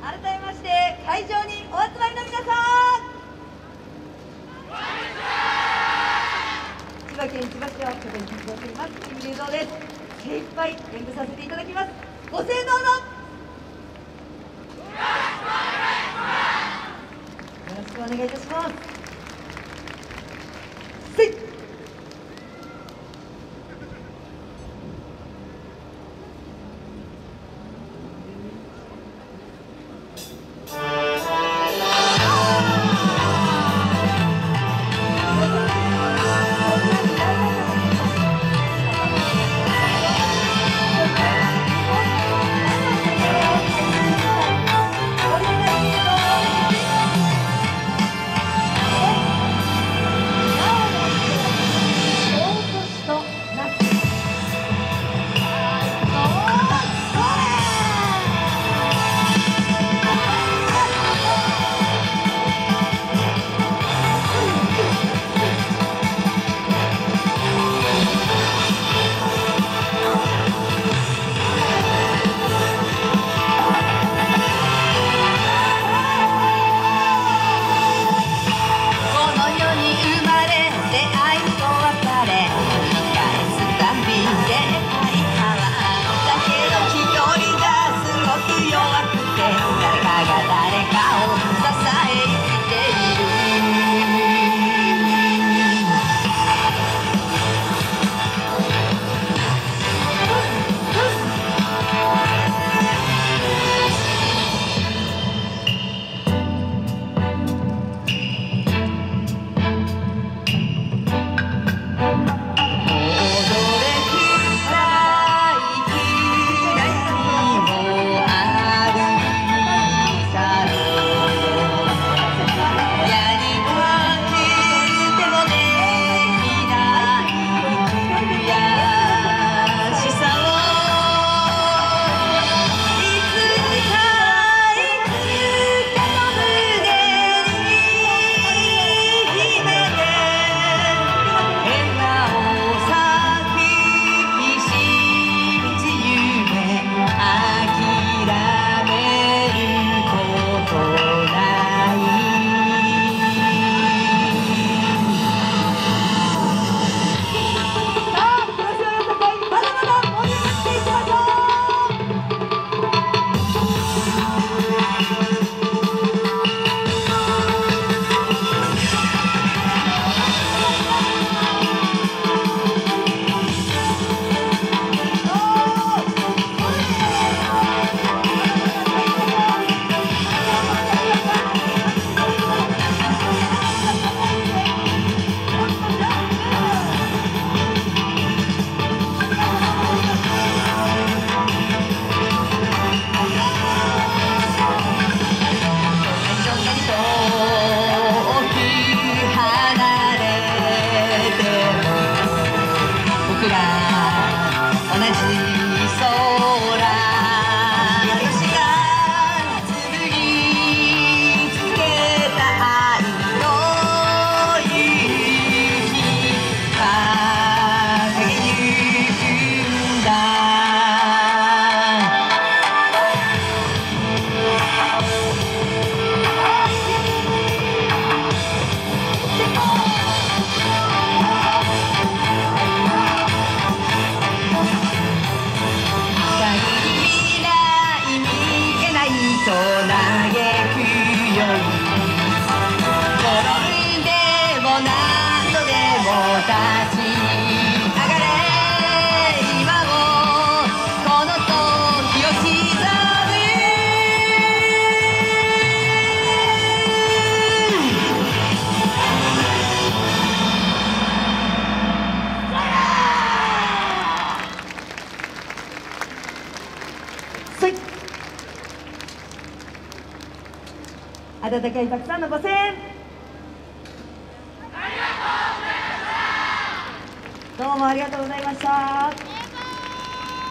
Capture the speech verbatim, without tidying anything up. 改めまして会場にお集まりの皆さん、千葉県千葉市を拠点に活動していますキム・リュウゾウです。精一杯演舞させていただきます。ご声道のよろしくお願いいたします。温かいたくさんのご声援ありがとうございました。どうもありがとうございました。